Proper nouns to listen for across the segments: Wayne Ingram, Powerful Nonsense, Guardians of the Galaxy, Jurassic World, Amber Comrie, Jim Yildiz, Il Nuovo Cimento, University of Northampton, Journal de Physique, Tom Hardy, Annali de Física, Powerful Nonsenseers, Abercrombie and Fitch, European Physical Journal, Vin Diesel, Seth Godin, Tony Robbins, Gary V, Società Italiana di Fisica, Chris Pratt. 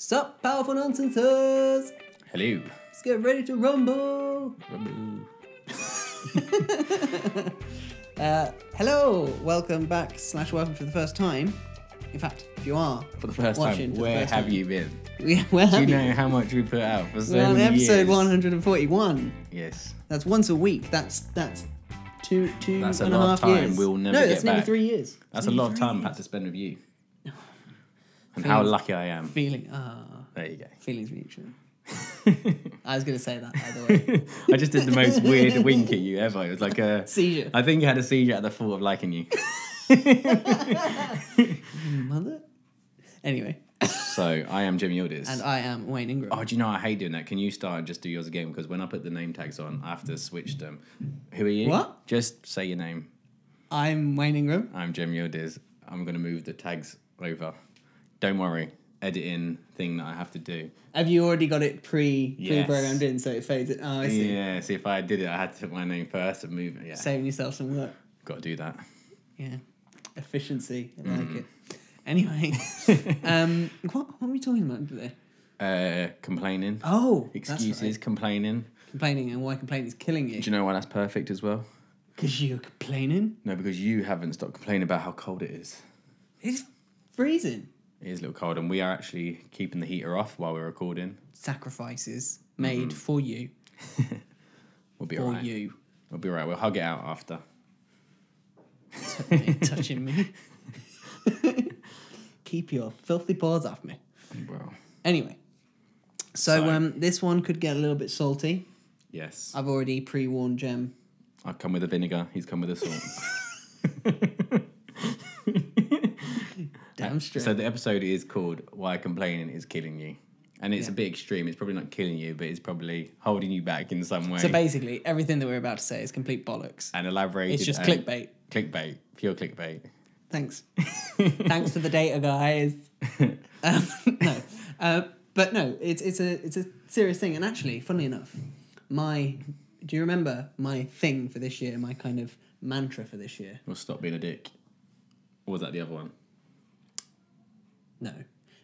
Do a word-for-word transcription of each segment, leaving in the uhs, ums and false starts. Sup, Powerful Nonsenseers! Hello. Let's get ready to rumble! Rumble. uh, hello! Welcome back, slash welcome for the first time. In fact, if you are for the first watching, time, where first have time, you been? Yeah, where have you been? Do you know how much we put out for so well, many episode years? Episode one hundred forty-one. Yes. That's once a week. That's that's two, two that's and a, a half time. Years. We'll never no, get back. No, that's nearly three years. That's, that's a lot of time I've had to spend with you. And feelings, how lucky I am. Feeling, ah. Oh, there you go. Feelings mutual. I was going to say that, by the way. I just did the most weird wink at you ever. It was like a... seizure. I think I had a seizure at the thought of liking you. Mother? Anyway. So, I am Jim Yildiz. And I am Wayne Ingram. Oh, do you know, I hate doing that. Can you start and just do yours again? Because when I put the name tags on, I have to switch them. Who are you? What? Just say your name. I'm Wayne Ingram. I'm Jim Yildiz. I'm going to move the tags over. Don't worry, editing thing that I have to do. Have you already got it pre, yes. pre-programmed in so it fades it? Oh, I see. Yeah, see, if I did it, I had to put my name first and move it. Yeah. Saving yourself some work. Got to do that. Yeah. Efficiency. I mm. like it. Anyway, um, what, what are we talking about today? Uh, complaining. Oh, excuses, that's right. complaining. Complaining and why complaining is killing you. Do you know why that's perfect as well? Because you're complaining? No, because you haven't stopped complaining about how cold it is. It's freezing. It is a little cold, and we are actually keeping the heater off while we're recording. Sacrifices made mm-hmm. for you. We'll be for all right. For you. We'll be all right. We'll hug it out after. T- touching me. Keep your filthy paws off me. Well. Anyway, so, so um, this one could get a little bit salty. Yes. I've already pre-warned Jem. I've come with a vinegar. He's come with a salt. Damn straight. So the episode is called Why Complaining Is Killing You. And it's yeah. a bit extreme. It's probably not killing you, but it's probably holding you back in some way. So basically, everything that we're about to say is complete bollocks. And elaborated. It's just clickbait. Clickbait. Pure clickbait. Thanks. Thanks for the data, guys. um, no. Uh, but no, it's it's a it's a serious thing. And actually, funnily enough, my... Do you remember my thing for this year, my kind of mantra for this year? Well, stop being a dick. Or was that the other one? No.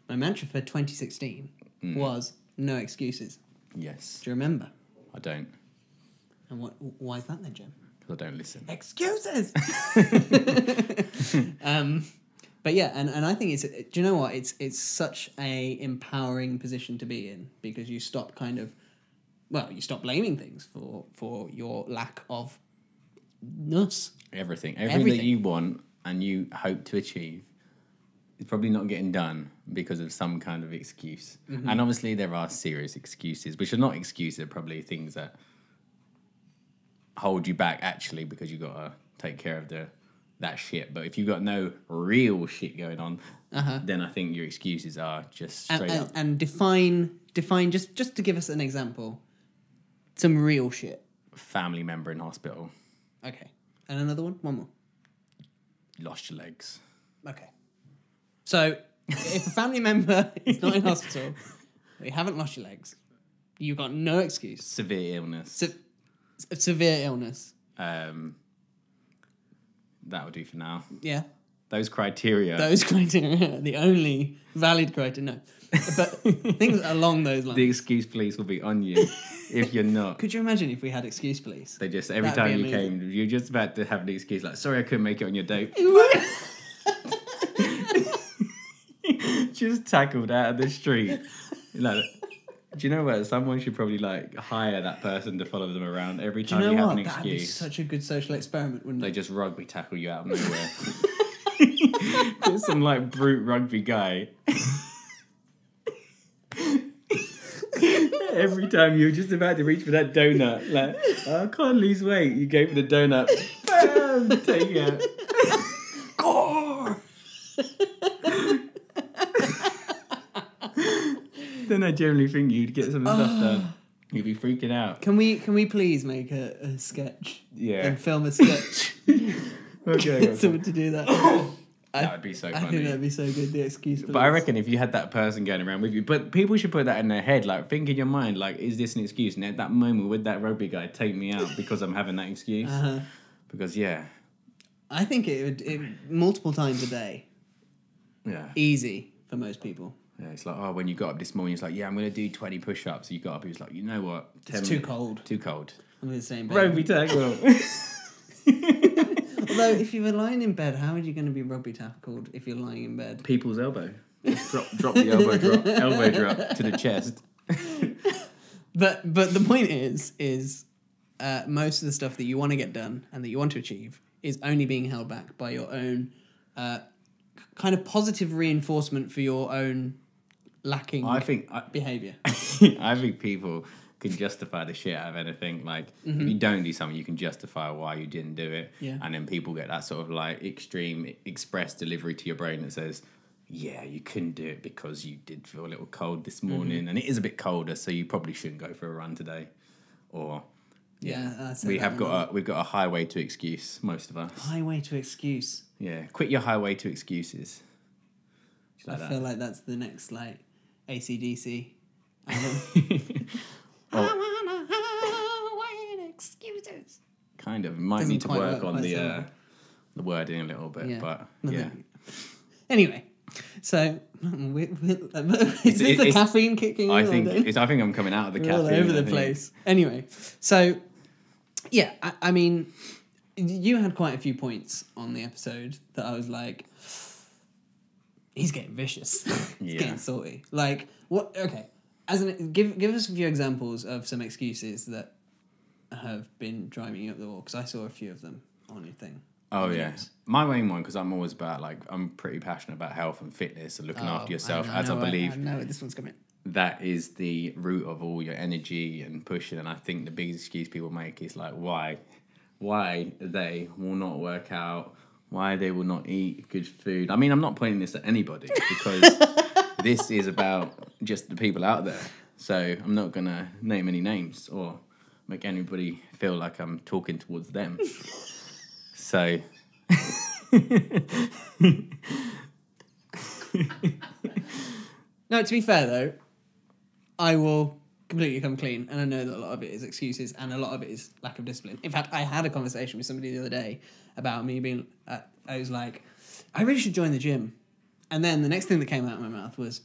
My mantra for twenty sixteen mm. was no excuses. Yes. Do you remember? I don't. And what? Why is that then, Jim? Because I don't listen. Excuses! um, but yeah, and, and I think it's... Do you know what? It's it's such a empowering position to be in because you stop kind of... Well, you stop blaming things for, for your lack of... nuss. Everything. Everything. Everything that you want and you hope to achieve. It's probably not getting done because of some kind of excuse. Mm-hmm. And obviously there are serious excuses, which are not excuses, they're probably things that hold you back actually because you got to take care of the that shit. But if you've got no real shit going on, uh-huh. then I think your excuses are just straight and, and, up. And define, define just, just to give us an example, some real shit. Family member in hospital. Okay. And another one? One more. Lost your legs. Okay. So, if a family member is not in hospital, you haven't lost your legs, you've got no excuse. Severe illness. Se- severe illness. Um, that'll do for now. Yeah. Those criteria. Those criteria. The only valid criteria. No. But things along those lines. The excuse police will be on you if you're not. Could you imagine if we had excuse police? They just, every That'd time you amazing. Came, you're just about to have an excuse like, sorry I couldn't make it on your date. Just tackled out of the street. Like, do you know what? Someone should probably like hire that person to follow them around every time do you, know you have what? An excuse. That'd be such a good social experiment, wouldn't they it? They just rugby tackle you out of nowhere. Get some like brute rugby guy. Every time you're just about to reach for that donut, like oh, I can't lose weight. You go for the donut. Bam! Take it out. Gore! Then I generally think you'd get some oh. stuff done. You'd be freaking out. Can we can we please make a, a sketch? Yeah. And film a sketch. Okay. Get someone to do that. That I, would be so funny. I think that'd be so good. The excuse. Police. But I reckon if you had that person going around with you, but people should put that in their head. Like think in your mind, like is this an excuse? And at that moment, would that rugby guy take me out because I'm having that excuse? Uh-huh. Because yeah. I think it would it, multiple times a day. Yeah. Easy for most people. Yeah, it's like, oh, when you got up this morning, it's like, yeah, I'm going to do twenty push-ups. You got up, he was like, you know what? It's too cold. Too cold. I'm in the same bed. Rugby tackle. Although, if you were lying in bed, how are you going to be rugby tackled if you're lying in bed? People's elbow. Just drop, drop the elbow drop. Elbow drop to the chest. But but the point is, is uh, most of the stuff that you want to get done and that you want to achieve is only being held back by your own uh, kind of positive reinforcement for your own lacking I think I, behavior. I think people can justify the shit out of anything. Like, mm-hmm. if you don't do something, you can justify why you didn't do it. Yeah. And then people get that sort of like extreme express delivery to your brain that says, yeah, you couldn't do it because you did feel a little cold this morning, mm-hmm. and it is a bit colder, so you probably shouldn't go for a run today. Or yeah, yeah we have got right. a, we've got a highway to excuse, most of us. Highway to excuse. Yeah, quit your highway to excuses. Like I that. feel like that's the next like A C D C album. I want a highway to excuses. Kind of might Doesn't need to work, work on the uh, the wording a little bit, yeah. but yeah. Anyway. So, we're, we're, is this the caffeine kicking in? I think it's, I think I'm coming out of the we're caffeine. All over the place. Anyway, so yeah, I, I mean, you had quite a few points on the episode that I was like, he's getting vicious, he's yeah. getting salty. Like what? Okay, as an give give us a few examples of some excuses that have been driving you up the wall, because I saw a few of them on your thing. Oh, yeah. My main one, because I'm always about, like, I'm pretty passionate about health and fitness and looking oh, after yourself, I know, as I, know, I believe. I know this one's coming. That is the root of all your energy and pushing, and I think the biggest excuse people make is, like, why? Why they will not work out, why they will not eat good food. I mean, I'm not pointing this at anybody, because this is about just the people out there. So I'm not going to name any names or make anybody feel like I'm talking towards them. So, no, to be fair though, I will completely come clean, and I know that a lot of it is excuses and a lot of it is lack of discipline. In fact, I had a conversation with somebody the other day about me being, uh, I was like, I really should join the gym. And then the next thing that came out of my mouth was,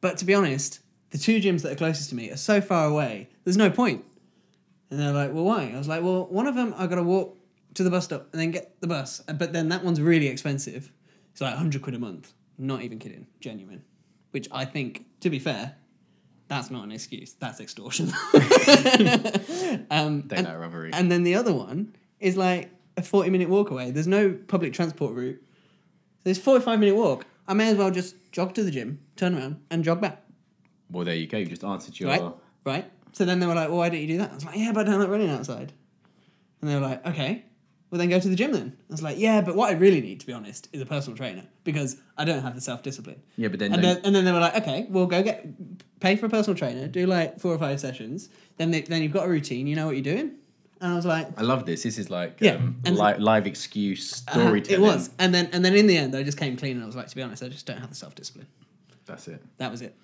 but to be honest, the two gyms that are closest to me are so far away, there's no point. And they're like, well, why? I was like, well, one of them I got to walk to the bus stop and then get the bus. But then that one's really expensive. It's like a hundred quid a month. Not even kidding. Genuine. Which I think, to be fair, that's not an excuse. That's extortion. um, Daylight robbery. And then the other one is like a forty minute walk away. There's no public transport route. So it's a forty-five minute walk. I may as well just jog to the gym, turn around and jog back. Well, there you go. You just answered your... Right. Right. So then they were like, well, why don't you do that? I was like, yeah, but I don't like running outside. And they were like, okay. Well, then go to the gym then. I was like, yeah, but what I really need, to be honest, is a personal trainer, because I don't have the self-discipline. Yeah, but then... And then, and then they were like, okay, well, go get... Pay for a personal trainer, do like four or five sessions, then they, then you've got a routine, you know what you're doing. And I was like... I love this. This is like yeah. um, li- live excuse storytelling. Uh, it was. And then, and then in the end, I just came clean and I was like, to be honest, I just don't have the self-discipline. That's it. That was it.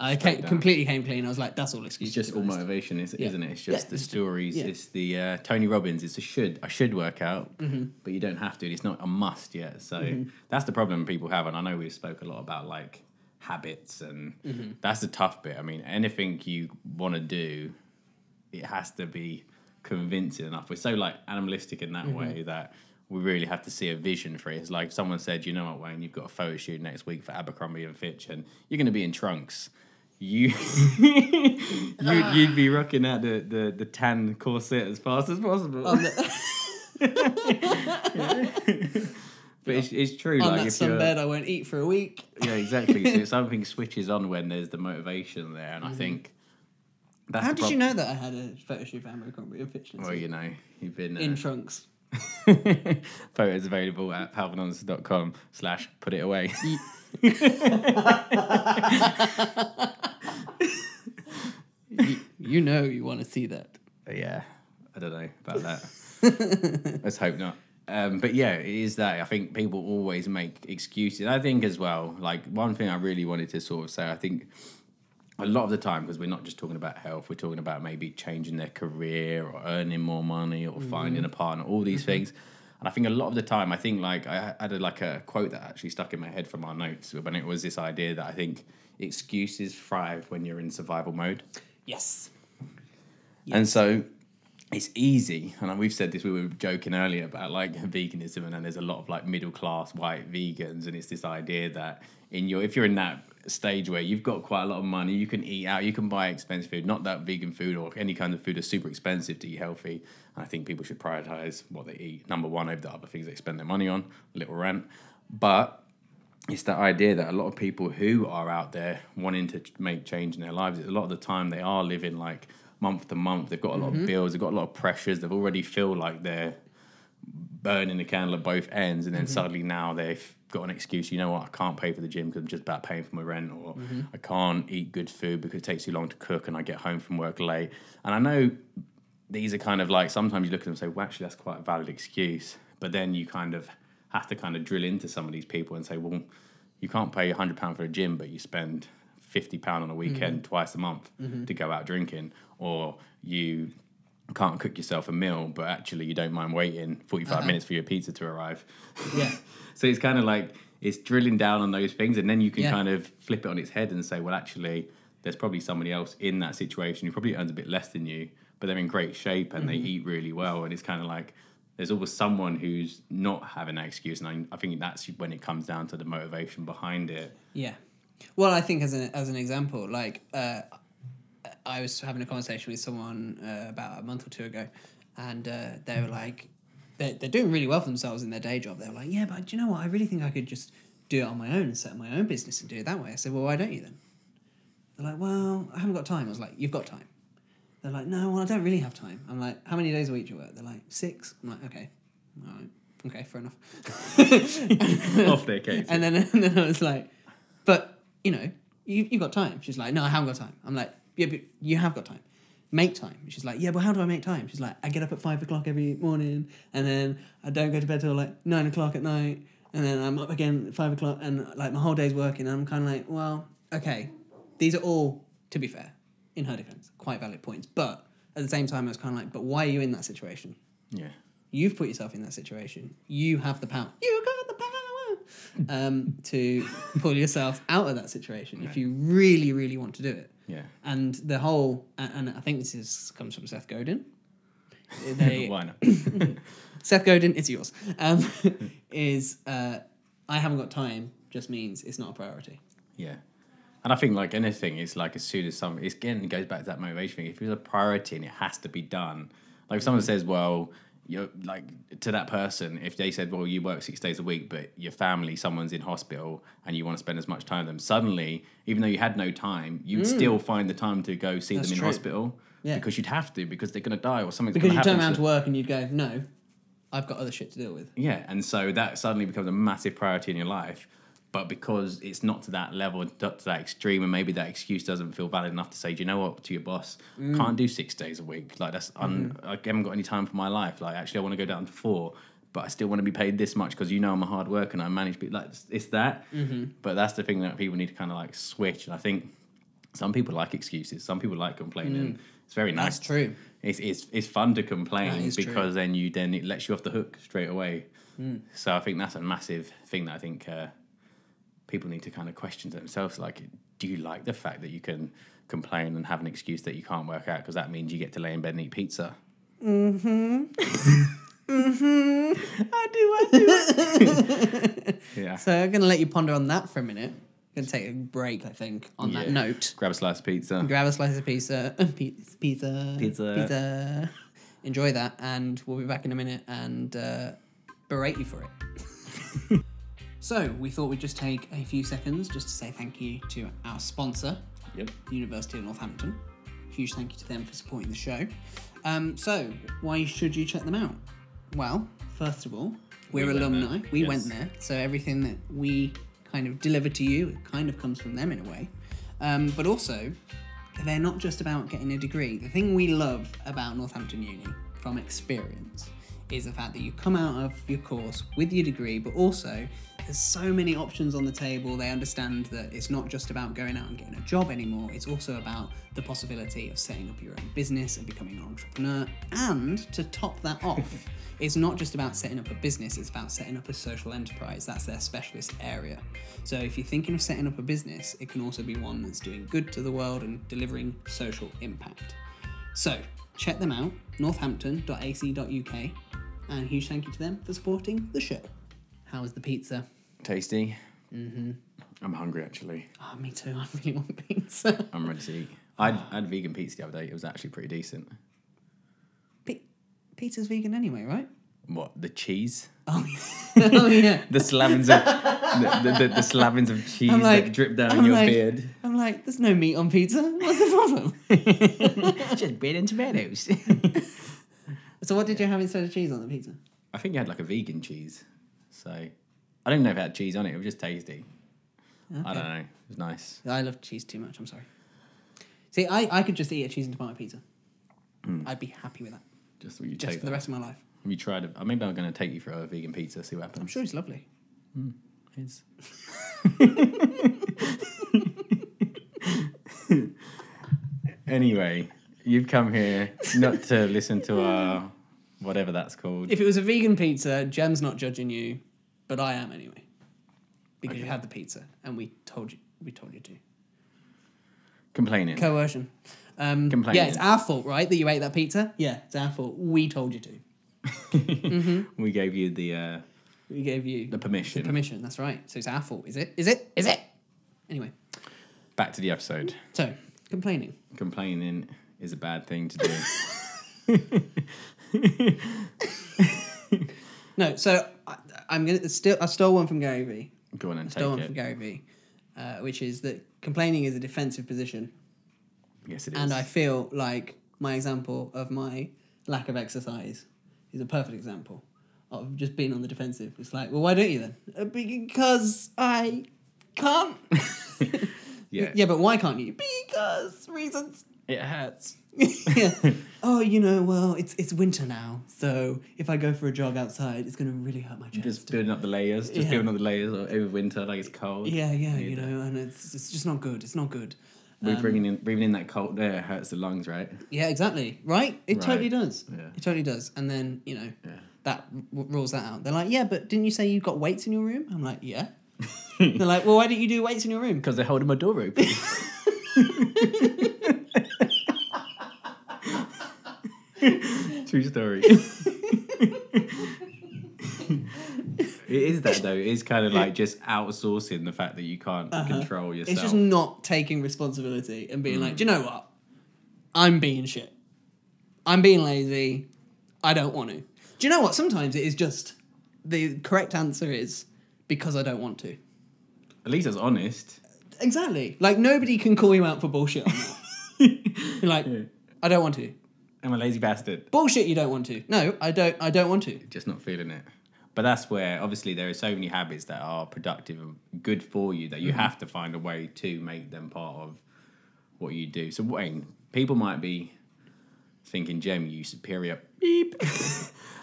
I came, completely came clean. I was like, that's all excuses. It's just all motivation, isn't yeah. it? It's just yeah. the stories. Yeah. It's the uh, Tony Robbins. It's a should. I should work out, mm-hmm. but you don't have to. It's not a must yet. So mm-hmm. that's the problem people have. And I know we spoke a lot about like habits and mm-hmm. that's the tough bit. I mean, anything you want to do, it has to be convincing enough. We're so like animalistic in that mm-hmm. way that we really have to see a vision for it. It's like someone said, you know what, Wayne, you've got a photo shoot next week for Abercrombie and Fitch and you're going to be in trunks. You, you'd, you'd be rocking out the, the, the tan corset as fast as possible. On the... yeah. But it's, it's true. On like, that if sunbed, you're... I won't eat for a week. Yeah, exactly. So something switches on when there's the motivation there, and mm-hmm. I think... That's How did prob- you know that I had a photo shoot for Amber Comrie and Fitch? Well, you know, you've been... Uh... In trunks. Photos available at powerful nonsense dot com slash put it away. you, you know you want to see that. Yeah, I don't know about that. Let's hope not. Um, but yeah, it is that. I think people always make excuses. I think as well, like one thing I really wanted to sort of say, I think a lot of the time, because we're not just talking about health, we're talking about maybe changing their career or earning more money or mm. finding a partner, all these mm-hmm. things. And I think a lot of the time, I think like I had a, like a quote that actually stuck in my head from our notes, but it was this idea that I think excuses thrive when you're in survival mode. Yes. yes. And so it's easy. And we've said this, we were joking earlier about like veganism, and, and there's a lot of like middle class white vegans. And it's this idea that in your, if you're in that stage where you've got quite a lot of money, you can eat out, you can buy expensive food, not that vegan food or any kind of food is super expensive to eat healthy. And I think people should prioritize what they eat, number one, over the other things they spend their money on, little rant. But it's that idea that a lot of people who are out there wanting to make change in their lives, a lot of the time they are living like month to month. They've got a lot mm-hmm. of bills, they've got a lot of pressures. They've already feel like they're burning the candle at both ends. And then mm-hmm. suddenly now they've got an excuse. You know what? I can't pay for the gym because I'm just about paying for my rent, or mm-hmm. I can't eat good food because it takes too long to cook and I get home from work late. And I know these are kind of like, sometimes you look at them and say, well, actually, that's quite a valid excuse. But then you kind of have to kind of drill into some of these people and say, well, you can't pay a hundred pounds for a gym, but you spend fifty pounds on a weekend mm-hmm. twice a month mm-hmm. to go out drinking, or you can't cook yourself a meal, but actually you don't mind waiting forty-five uh-huh. minutes for your pizza to arrive. Yeah. So it's kind of like, it's drilling down on those things, and then you can yeah. kind of flip it on its head and say, well, actually, there's probably somebody else in that situation who probably earns a bit less than you, but they're in great shape and mm-hmm. they eat really well. And it's kind of like, there's always someone who's not having that excuse. And I, I think that's when it comes down to the motivation behind it. Yeah. Well, I think as an, as an example, like uh, I was having a conversation with someone uh, about a month or two ago, and uh, they were like, they're, they're doing really well for themselves in their day job. They were like, yeah, but do you know what? I really think I could just do it on my own and set up my own business and do it that way. I said, well, why don't you then? They're like, well, I haven't got time. I was like, you've got time. They're like, no, well, I don't really have time. I'm like, how many days a week do you work? They're like, six. I'm like, okay, all right, okay, fair enough. Off their case. And then, and then I was like, but, you know, you, you've got time. She's like, no, I haven't got time. I'm like, yeah, but you have got time. Make time. She's like, yeah, but how do I make time? She's like, I get up at five o'clock every morning, and then I don't go to bed till like nine o'clock at night, and then I'm up again at five o'clock, and like my whole day's working, and I'm kind of like, well, okay, these are all, to be fair, in her defense, quite valid points. But at the same time, I was kind of like, but why are you in that situation? Yeah. You've put yourself in that situation. You have the power. You got the power um, to pull yourself out of that situation yeah. if you really, really want to do it. Yeah. And the whole, and, and I think this is, comes from Seth Godin. They, why not? Seth Godin, it's yours. Um, is, uh, I haven't got time just means it's not a priority. Yeah. And I think like anything, it's like as soon as something, it's again, it goes back to that motivation thing. If it's a priority and it has to be done, like if someone says, well, you're like to that person, if they said, well, you work six days a week, but your family, someone's in hospital and you want to spend as much time with them, suddenly, even though you had no time, you'd mm. still find the time to go see That's them in true. hospital yeah. because you'd have to, because they're going to die or something's going to happen. Because you turn around to work and you'd go, no, I've got other shit to deal with. Yeah. And so that suddenly becomes a massive priority in your life. But because it's not to that level, not to that extreme, and maybe that excuse doesn't feel valid enough to say, do you know what, to your boss, mm. can't do six days a week. Like, that's un mm. I haven't got any time for my life. Like, actually, I want to go down to four, but I still want to be paid this much because you know I'm a hard worker and I manage people. Like, it's that. Mm-hmm. But that's the thing that people need to kind of, like, switch. And I think some people like excuses. Some people like complaining. Mm. It's very nice. That's true. It's, it's, it's fun to complain because true. then you then it lets you off the hook straight away. Mm. So I think that's a massive thing that I think... Uh, people need to kind of question themselves, like, do you like the fact that you can complain and have an excuse that you can't work out because that means you get to lay in bed and eat pizza? Mm-hmm. mm-hmm. I do, I do. Yeah. So I'm going to let you ponder on that for a minute. I'm going to take a break, I think, on yeah. that note. Grab a slice of pizza. Grab a slice of pizza. Pizza. Pizza. Pizza. Enjoy that, and we'll be back in a minute and uh, berate you for it. So we thought we'd just take a few seconds just to say thank you to our sponsor, yep. University of Northampton. Huge thank you to them for supporting the show. Um, so why should you check them out? Well, first of all, we're we alumni. We yes. went there. So everything that we kind of deliver to you, it kind of comes from them in a way. Um, but also, they're not just about getting a degree. The thing we love about Northampton Uni from experience is the fact that you come out of your course with your degree, but also there's so many options on the table. They understand that it's not just about going out and getting a job anymore. It's also about the possibility of setting up your own business and becoming an entrepreneur. And to top that off, It's not just about setting up a business, it's about setting up a social enterprise. That's their specialist area. So if you're thinking of setting up a business, it can also be one that's doing good to the world and delivering social impact. So check them out, northampton dot a c dot u k, and a huge thank you to them for supporting the show. How was the pizza? Tasty. Mm-hmm. I'm hungry, actually. Oh, me too. I really want pizza. I'm ready to eat. I had, I had vegan pizza the other day. It was actually pretty decent. P- pizza's vegan anyway, right? What, the cheese? Oh, oh yeah. the slavings of the, the, the, the slavings of cheese like, that drip down I'm your like, beard. I'm like, there's no meat on pizza. What's the problem? It's just bread and tomatoes. So what did you have instead of cheese on the pizza? I think you had like a vegan cheese. So I don't know if it had cheese on it. It was just tasty. Okay. I don't know. It was nice. I love cheese too much. I'm sorry. See, I, I could just eat a cheese and tomato pizza. Mm. I'd be happy with that. Just, you just take for that. The rest of my life. Have you tried it? Maybe I'm going to take you for a vegan pizza, see what happens. I'm sure it's lovely. Mm, it is. Anyway, you've come here not to listen to our whatever that's called. If it was a vegan pizza, Jem's not judging you, but I am anyway. Because okay. You had the pizza and we told you we told you to. Complaining. Coercion. Um, Complaining. Yeah, it's our fault, right, that you ate that pizza? Yeah, it's our fault. We told you to. Mm-hmm. We gave you the... Uh, we gave you... The permission. The permission, that's right. So it's our fault, is it? Is it? Is it? Anyway. Back to the episode. So, complaining. Complaining is a bad thing to do. No, so I, I'm gonna still. I stole one from Gary V. Go on and I stole take one it. From Gary V, uh, which is that complaining is a defensive position. Yes, it is. And I feel like my example of my lack of exercise is a perfect example of just being on the defensive. It's like, well, why don't you then? Because I can't. Yeah. Yeah, but why can't you? Because reasons. It hurts. Yeah. Oh, you know, well, it's it's winter now, so if I go for a jog outside, it's going to really hurt my chest. Just building up the layers, just yeah. building up the layers over winter, like it's cold. Yeah, yeah, you know, and it's it's just not good. It's not good. We're um, bringing in breathing in that cold air hurts the lungs, right? Yeah, exactly. Right? It right. totally does. Yeah. It totally does. And then you know yeah. that w- rules that out. They're like, yeah, but didn't you say you got weights in your room? I'm like, yeah. They're like, well, why didn't you do weights in your room? Because they're holding my door open. True story. It is that though. It is kind of like just outsourcing the fact that you can't uh-huh. control yourself. It's just not taking responsibility and being mm. like, do you know what? I'm being shit. I'm being lazy. I don't want to. Do you know what? Sometimes it is just the correct answer is because I don't want to. At least it's honest. Exactly. Like nobody can call you out for bullshit. You're like, yeah. I don't want to. I'm a lazy bastard. Bullshit, you don't want to. No, I don't I don't want to. Just not feeling it. But that's where, obviously, there are so many habits that are productive and good for you that you mm-hmm. have to find a way to make them part of what you do. So, Wayne, people might be thinking, Jem, you superior beep.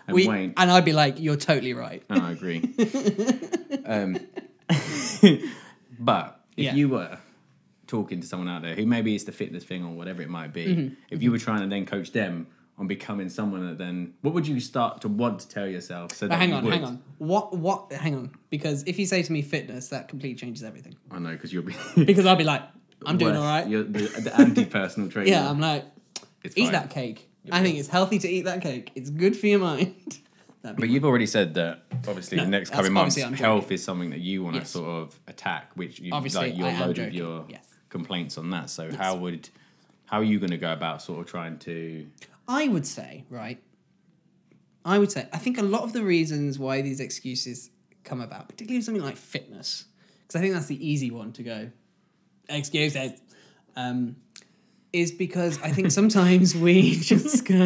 and we, Wayne... And I'd be like, you're totally right. And I agree. um, but if yeah. you were... talking to someone out there who maybe it's the fitness thing or whatever it might be, mm-hmm. if you were trying to then coach them on becoming someone that then, what would you start to want to tell yourself? So that hang on, would... hang on. What, what, hang on. Because if you say to me fitness, that completely changes everything. I know, because you'll be... because I'll be like, I'm doing all right. You're the, the anti-personal trainer. Yeah, I'm like, it's eat fine. That cake. You're I good. Think it's healthy to eat that cake. It's good for your mind. But fun. You've already said that, obviously, no, the next coming months, health is something that you want yes. to sort of attack, which you obviously, like, you're loaded your... Yes. complaints on that. So yes. how would how are you going to go about sort of trying to I would say right I would say I think a lot of the reasons why these excuses come about, particularly something like fitness, because I think that's the easy one to go excuses, um is because I think sometimes we just go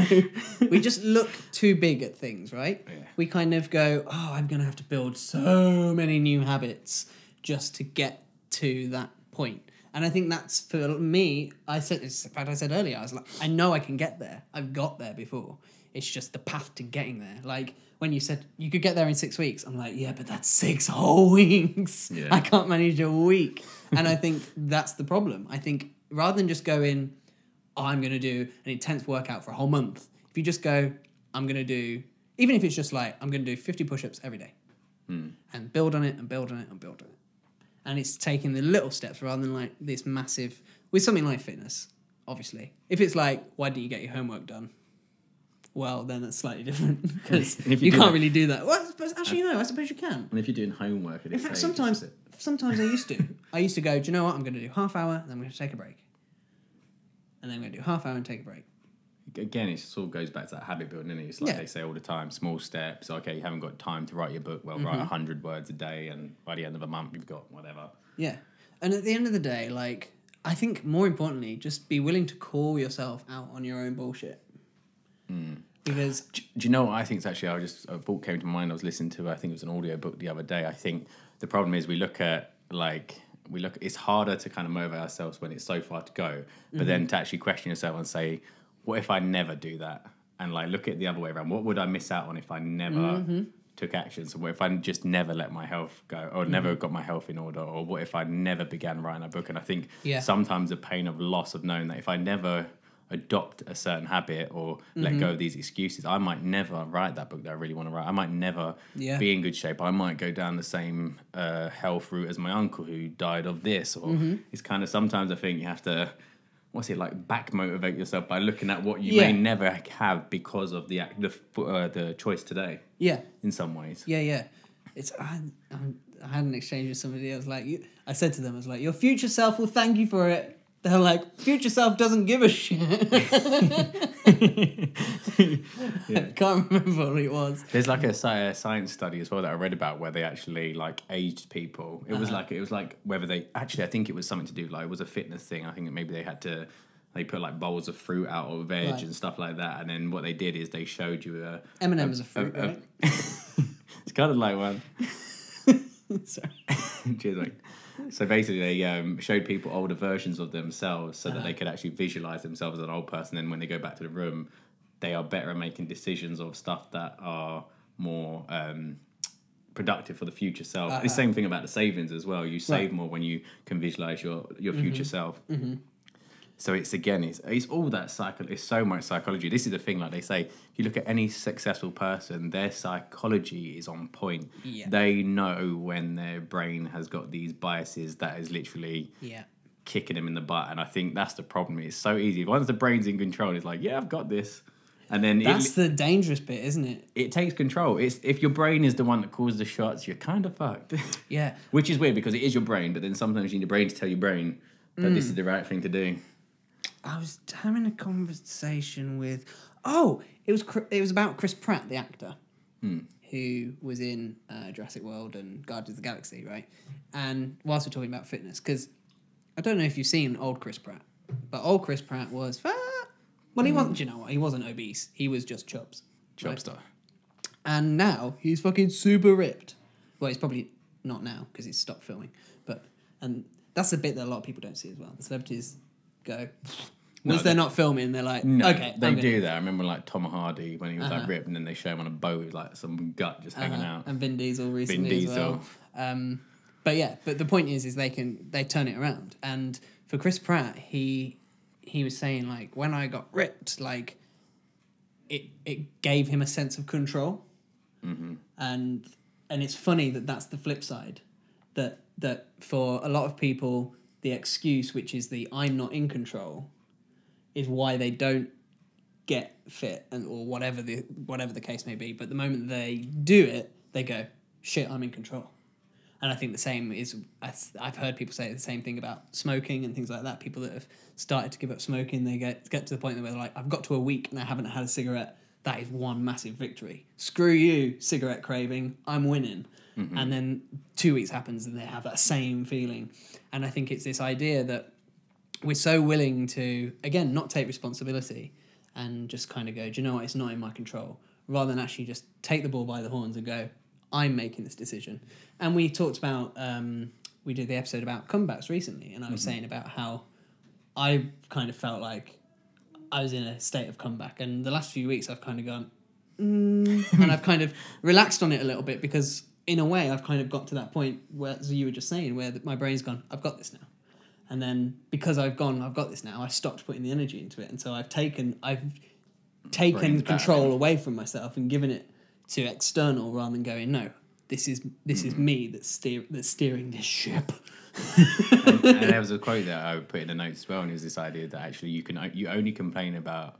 we just look too big at things, right? Yeah. We kind of go, oh, I'm gonna have to build so many new habits just to get to that point. And I think that's, for me, I said, in fact, I said earlier, I was like, I know I can get there. I've got there before. It's just the path to getting there. Like, when you said, you could get there in six weeks, I'm like, yeah, but that's six whole weeks. Yeah. I can't manage a week. And I think that's the problem. I think rather than just going, oh, I'm going to do an intense workout for a whole month, if you just go, I'm going to do Even if it's just like, I'm going to do fifty push-ups every day. Hmm. And build on it and build on it and build on it. And it's taking the little steps rather than like this massive... With something like fitness, obviously. If it's like, why didn't you get your homework done? Well, then that's slightly different because you, you can't it. really do that. Well, actually, no, I suppose you can. And if you're doing homework... It in fact, sometimes, it. sometimes I used to. I used to go, do you know what? I'm going to do half hour and then we're going to take a break. And then I'm going to do half hour and take a break. Again, it just all goes back to that habit building, isn't it? It's like yeah. they say all the time, small steps. Okay, you haven't got time to write your book. Well, mm-hmm. write one hundred words a day, and by the end of a month, you've got whatever. Yeah. And at the end of the day, like, I think more importantly, just be willing to call yourself out on your own bullshit. Mm. Because... Do, do you know what I think is actually, I just, a thought came to mind, I was listening to, I think it was an audio book the other day. I think the problem is we look at, like... we look. It's harder to kind of motivate ourselves when it's so far to go, but mm-hmm. then to actually question yourself and say, what if I never do that? And like look at it the other way around. What would I miss out on if I never mm-hmm. took action? So what if I just never let my health go or mm-hmm. never got my health in order? Or what if I never began writing a book? And I think yeah. sometimes the pain of loss of knowing that if I never adopt a certain habit or mm-hmm. let go of these excuses, I might never write that book that I really want to write. I might never yeah. be in good shape. I might go down the same uh, health route as my uncle who died of this. Or mm-hmm. it's kind of sometimes I think you have to, what's it like, back motivate yourself by looking at what you yeah. may never have because of the act, the, uh, the choice today. Yeah. In some ways. Yeah, yeah. It's I, I had an exchange with somebody else. Like you, I said to them, I was like, your future self will thank you for it. They're like, future self doesn't give a shit. yeah. I can't remember what it was. There's like a, a science study as well that I read about where they actually like aged people. It uh-huh. was like it was like whether they actually I think it was something to do like it was a fitness thing. I think maybe they had to they put like bowls of fruit out or veg right. and stuff like that. And then what they did is they showed you a M and M is a fruit. A, right? a, it's kind of like one. Sorry. Cheers, mate. So basically they um, showed people older versions of themselves so that they could actually visualise themselves as an old person. And when they go back to the room, they are better at making decisions of stuff that are more um, productive for the future self. Uh-huh. The same thing about the savings as well. You save right. more when you can visualise your, your future mm-hmm. self. Mm-hmm. So it's, again, it's, it's all that cycle. It's so much psychology. This is the thing, like they say, if you look at any successful person, their psychology is on point. Yeah. They know when their brain has got these biases that is literally yeah. kicking them in the butt. And I think that's the problem. It's so easy. Once the brain's in control, it's like, yeah, I've got this. And then that's it, the dangerous bit, isn't it? It takes control. It's if your brain is the one that calls the shots, you're kind of fucked. Yeah. Which is weird because it is your brain, but then sometimes you need your brain to tell your brain that mm. this is the right thing to do. I was having a conversation with, oh, it was it was about Chris Pratt, the actor, hmm. who was in uh, Jurassic World and Guardians of the Galaxy, right? And whilst we're talking about fitness, because I don't know if you've seen old Chris Pratt, but old Chris Pratt was, ah, well, he wasn't, you know what, he wasn't obese. He was just chubs. Chubster. Right? And now he's fucking super ripped. Well, he's probably not now because he's stopped filming, but, and that's the bit that a lot of people don't see as well. The celebrities... go once no, they're they, not filming they're like no, okay they do that. I remember like Tom Hardy when he was uh-huh. like ripped and then they show him on a boat with like some gut just hanging uh-huh. out, and Vin Diesel recently Vin Diesel. As well. um, but yeah but the point is is they can they turn it around. And for Chris Pratt, he he was saying like when I got ripped, like it it gave him a sense of control. Mm-hmm. and and it's funny that that's the flip side, that that for a lot of people the excuse, which is the I'm not in control, is why they don't get fit, and or whatever the whatever the case may be. But the moment they do it, they go, shit, I'm in control. And I think the same is, I've heard people say the same thing about smoking and things like that. People that have started to give up smoking, they get get to the point where they're like, I've got to a week and I haven't had a cigarette. That is one massive victory. Screw you, cigarette craving, I'm winning. Mm-hmm. And then two weeks happens and they have that same feeling. And I think it's this idea that we're so willing to, again, not take responsibility and just kind of go, do you know what, it's not in my control, rather than actually just take the bull by the horns and go, I'm making this decision. And we talked about, um, we did the episode about comebacks recently, and I was mm-hmm. saying about how I kind of felt like I was in a state of comeback. And the last few weeks I've kind of gone, mm, and I've kind of relaxed on it a little bit because... in a way, I've kind of got to that point where, as you were just saying, where my brain's gone, I've got this now. And then because I've gone, I've got this now, I stopped putting the energy into it. And so I've taken I've taken control away from myself and given it to external rather than going, no, this is this mm. is me that's, steer, that's steering this ship. and, and there was a quote that I put in the notes as well, and it was this idea that actually you can you only complain about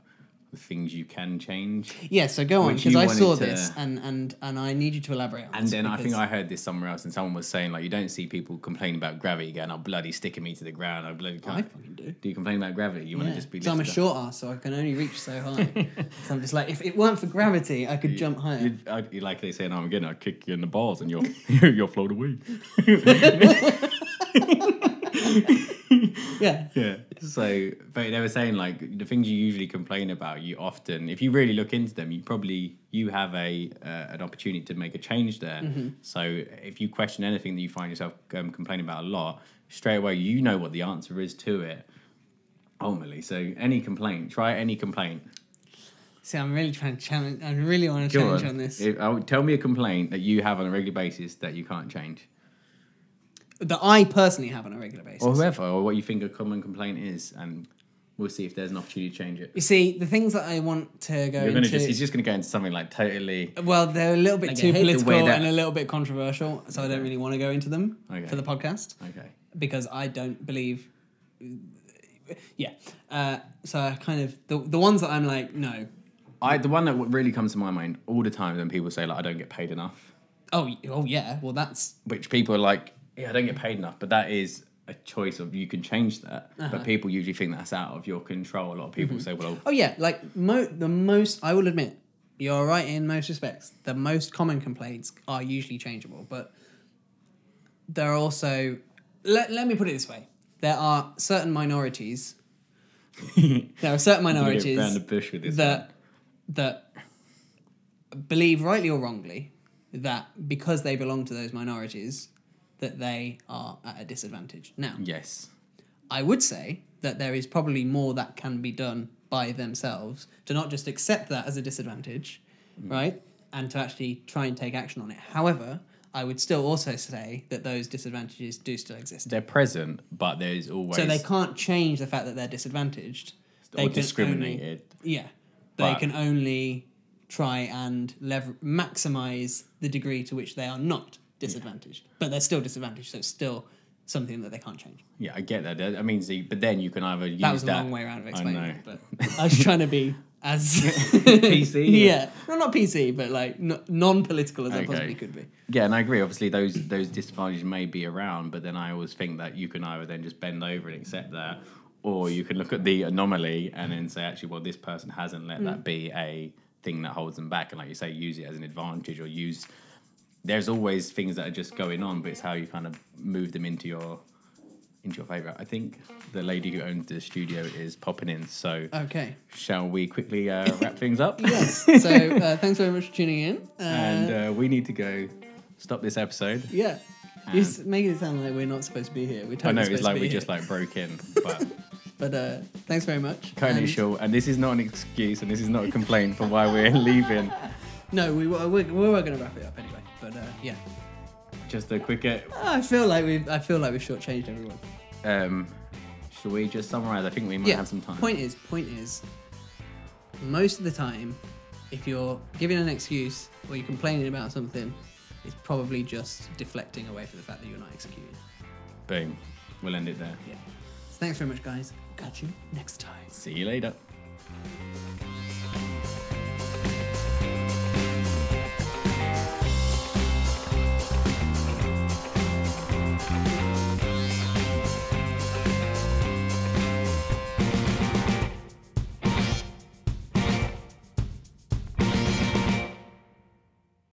the things you can change. Yeah, so go on, because I saw to... this, and, and, and I need you to elaborate on and this. And then because... I think I heard this somewhere else, and someone was saying, like, you don't see people complaining about gravity going, oh, bloody sticking me to the ground, I bloody can't. I fucking do. Do you complain about gravity? You yeah. want to just be... Because I'm a short ass, so I can only reach so high. So I'm just like, if it weren't for gravity, I could you, jump higher. You'd, I'd, you'd likely say, no, I'm getting, I'll kick you in the balls, and you'll, you'll float away. Yeah. Yeah. So, but they were saying, like, the things you usually complain about, you often, if you really look into them, you probably, you have a uh, an opportunity to make a change there. Mm-hmm. So if you question anything that you find yourself um, complaining about a lot, straight away, you know what the answer is to it, ultimately. So any complaint, try any complaint. See, I'm really trying to challenge, I really want to Go challenge on, on this. If, oh, tell me a complaint that you have on a regular basis that you can't change. That I personally have on a regular basis. Or whoever, or what you think a common complaint is, and we'll see if there's an opportunity to change it. You see, the things that I want to go You're into... Just, he's just going to go into something like totally... Well, they're a little bit like too political that... and a little bit controversial, so I don't really want to go into them okay. for the podcast. Okay. Because I don't believe... Yeah. Uh, so I kind of... The, the ones that I'm like, no. I The one that really comes to my mind all the time when people say, like, I don't get paid enough. Oh, oh yeah, well that's... Which people are like... Yeah, I don't get paid enough, but that is a choice of you can change that. Uh-huh. But people usually think that's out of your control. A lot of people mm-hmm. say, well... I'll... Oh, yeah, like mo- the most, I will admit, you're right in most respects, the most common complaints are usually changeable, but there are also, let, let me put it this way, there are certain minorities, there are certain minorities I'm gonna get around the bush with this that, that believe, rightly or wrongly, that because they belong to those minorities... that they are at a disadvantage. Now, yes, I would say that there is probably more that can be done by themselves to not just accept that as a disadvantage, mm. right? And to actually try and take action on it. However, I would still also say that those disadvantages do still exist. They're present, but there is always... So they can't change the fact that they're disadvantaged. Or discriminated. Only, yeah. They can only try and lever- maximise the degree to which they are not disadvantaged, yeah. but they're still disadvantaged, so it's still something that they can't change. Yeah, I get that. I mean, so you, but then you can either use that... That was a that, long way around of explaining it, but I was trying to be as... P C? Yeah. yeah. No, not P C, but like no, non-political as okay. I possibly could be. Yeah, and I agree. Obviously, those, those disadvantages may be around, but then I always think that you can either then just bend over and accept that, or you can look at the anomaly and then say, actually, well, this person hasn't let mm. that be a thing that holds them back. And like you say, use it as an advantage or use... There's always things that are just going on, but it's how you kind of move them into your into your favourite. I think the lady who owns the studio is popping in, so okay. shall we quickly uh, wrap things up? Yes. So uh, thanks very much for tuning in. Uh, and uh, we need to go stop this episode. Yeah. You're making it sound like we're not supposed to be here. We're totally I know, it's like we here. just like broke in, but... But uh, thanks very much. Kind of sure. And this is not an excuse, and this is not a complaint for why we're leaving. No, we were, we were going to wrap it up anyway. But uh, yeah, just a quick. Uh, I feel like we. I feel like we shortchanged everyone. Um, shall we just summarise? I think we might yeah. have some time. Point is, point is, most of the time, if you're giving an excuse or you're complaining about something, it's probably just deflecting away from the fact that you're not executing. Boom. We'll end it there. Yeah. So thanks very much, guys. Catch you next time. See you later.